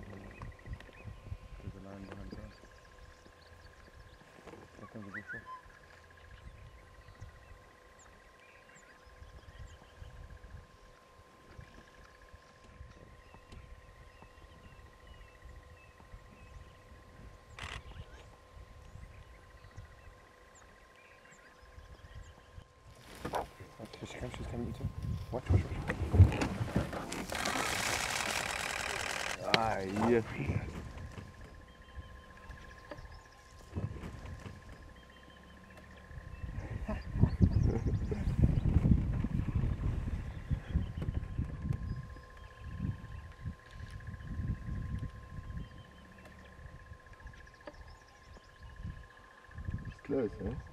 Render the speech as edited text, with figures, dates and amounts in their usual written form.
There's a line behind the fence. That thing's a big fish. She's coming, too. Watch. Ah, yes. It's close, huh?